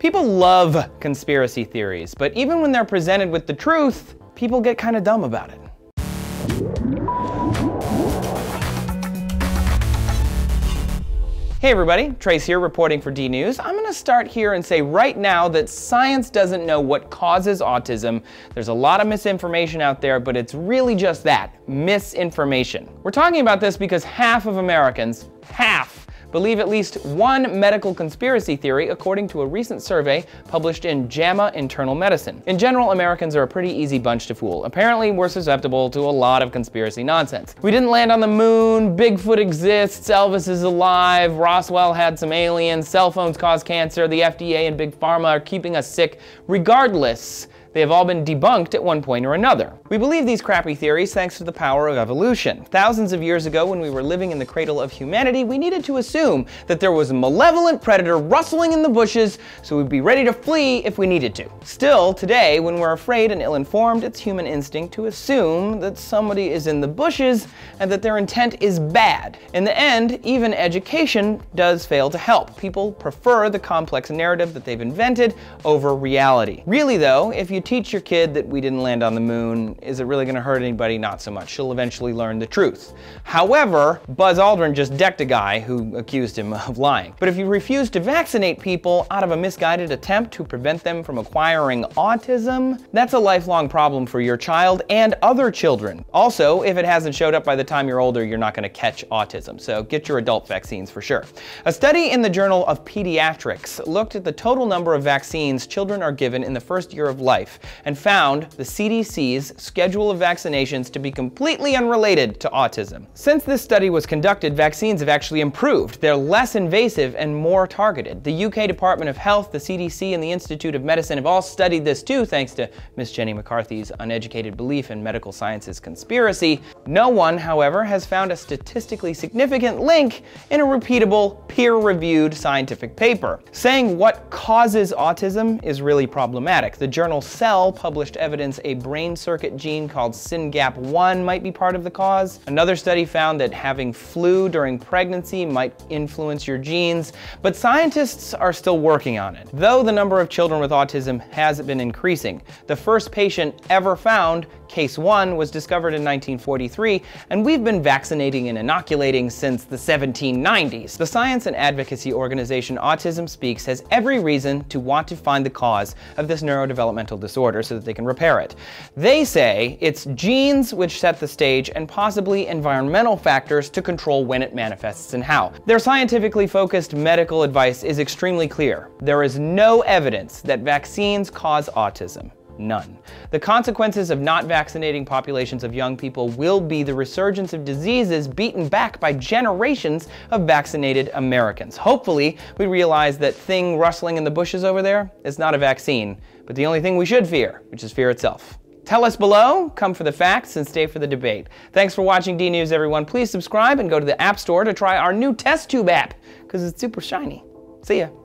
People love conspiracy theories, but even when they're presented with the truth, people get kind of dumb about it. Hey everybody, Trace here reporting for DNews. I'm gonna start here and say right now that science doesn't know what causes autism. There's a lot of misinformation out there, but it's really just that, misinformation. We're talking about this because half of Americans, believe at least one medical conspiracy theory, according to a recent survey published in JAMA Internal Medicine. In general, Americans are a pretty easy bunch to fool. Apparently, we're susceptible to a lot of conspiracy nonsense. We didn't land on the moon, Bigfoot exists, Elvis is alive, Roswell had some aliens, cell phones cause cancer, the FDA and Big Pharma are keeping us sick. Regardless, they have all been debunked at one point or another. We believe these crappy theories thanks to the power of evolution. Thousands of years ago, when we were living in the cradle of humanity, we needed to assume that there was a malevolent predator rustling in the bushes, so we'd be ready to flee if we needed to. Still, today, when we're afraid and ill-informed, it's human instinct to assume that somebody is in the bushes and that their intent is bad. In the end, even education does fail to help. People prefer the complex narrative that they've invented over reality. Really though, if you teach your kid that we didn't land on the moon, is it really gonna hurt anybody? Not so much. She'll eventually learn the truth. However, Buzz Aldrin just decked a guy who accused him of lying. But if you refuse to vaccinate people out of a misguided attempt to prevent them from acquiring autism, that's a lifelong problem for your child and other children. Also, if it hasn't showed up by the time you're older, you're not gonna catch autism. So get your adult vaccines for sure. A study in the Journal of Pediatrics looked at the total number of vaccines children are given in the first year of life, and found the CDC's schedule of vaccinations to be completely unrelated to autism. Since this study was conducted, vaccines have actually improved. They're less invasive and more targeted. The UK Department of Health, the CDC, and the Institute of Medicine have all studied this too, thanks to Miss Jenny McCarthy's uneducated belief in medical sciences conspiracy. No one, however, has found a statistically significant link in a repeatable, peer-reviewed scientific paper. Saying what causes autism is really problematic. The journal Cell published evidence a brain circuit gene called SYNGAP1 might be part of the cause. Another study found that having flu during pregnancy might influence your genes, but scientists are still working on it. Though the number of children with autism has been increasing, the first patient ever found, case one, was discovered in 1943, and we've been vaccinating and inoculating since the 1790s. The science and advocacy organization Autism Speaks has every reason to want to find the cause of this neurodevelopmental disorder so that they can repair it. They say it's genes which set the stage and possibly environmental factors to control when it manifests and how. Their scientifically focused medical advice is extremely clear. There is no evidence that vaccines cause autism. None. The consequences of not vaccinating populations of young people will be the resurgence of diseases beaten back by generations of vaccinated Americans. Hopefully, we realize that thing rustling in the bushes over there is not a vaccine, but the only thing we should fear, which is fear itself. Tell us below, come for the facts, and stay for the debate. Thanks for watching DNews, everyone. Please subscribe and go to the App Store to try our new test tube app, because it's super shiny. See ya.